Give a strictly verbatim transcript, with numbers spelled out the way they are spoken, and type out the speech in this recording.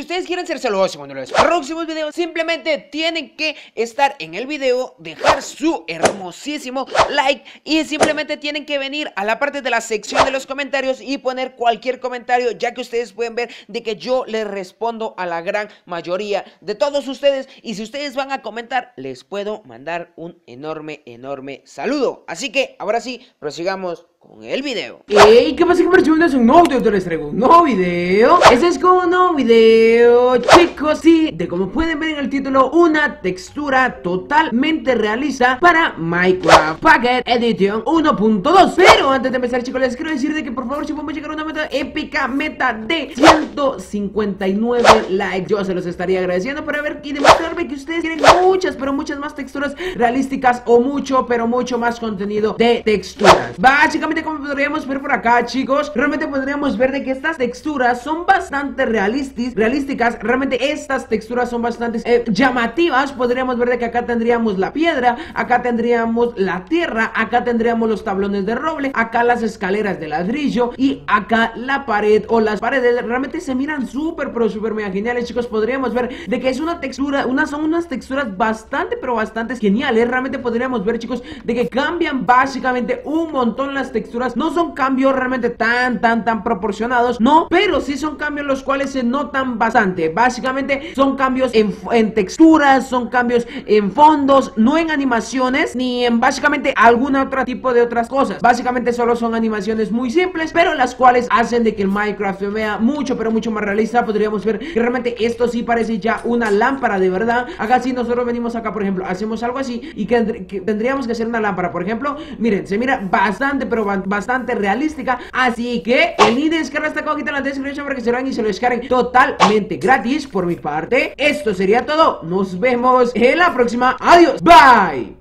si ustedes quieren ser saludados en los próximos videos, simplemente tienen que estar en el video, dejar su hermosísimo like y simplemente tienen que venir a la parte de la sección de los comentarios y poner cualquier comentario, ya que ustedes pueden ver de que yo les respondo a la gran mayoría de todos ustedes. Y si ustedes van a comentar, les puedo mandar un enorme, enorme saludo. Así que ahora sí, prosigamos con el video. Hey, ¿qué pasa? Que es un nuevo video, les traigo un nuevo video. Este es como un nuevo video, chicos. Sí, de como pueden ver en el título, una textura totalmente realista para Minecraft Pocket Edition uno punto dos. Pero antes de empezar, chicos, les quiero decir de que por favor, si podemos llegar a una meta épica, meta de ciento cincuenta y nueve likes, yo se los estaría agradeciendo por ver y demostrarme que ustedes quieren muchas, pero muchas más texturas realísticas o mucho, pero mucho más contenido de texturas. Básicamente, como podríamos ver por acá, chicos, realmente podríamos ver de que estas texturas son bastante realistas, realísticas. Realmente estas texturas son bastante eh, llamativas. Podríamos ver de que acá tendríamos la piedra, acá tendríamos la tierra, acá tendríamos los tablones de roble, acá las escaleras de ladrillo y acá la pared o las paredes. Realmente se miran súper, pero súper mega geniales, chicos. Podríamos ver de que es una textura, unas son unas texturas bastante, pero bastante geniales. Realmente podríamos ver, chicos, de que cambian básicamente un montón las texturas. Texturas no son cambios realmente tan tan tan proporcionados, no, pero sí son cambios los cuales se notan bastante. Básicamente son cambios en, en texturas, son cambios en fondos, no en animaciones ni en básicamente algún otro tipo de otras cosas. Básicamente solo son animaciones muy simples, pero las cuales hacen de que el Minecraft se vea mucho, pero mucho más realista. Podríamos ver que realmente esto sí parece ya una lámpara de verdad. Acá si nosotros venimos acá, por ejemplo, hacemos algo así y que, que tendríamos que hacer una lámpara, por ejemplo, miren, se mira bastante, pero bastante realística. Así que el link de descarga está acá en la descripción para que se lo hagan y se lo descarguen totalmente gratis. Por mi parte, esto sería todo. Nos vemos en la próxima. Adiós, bye.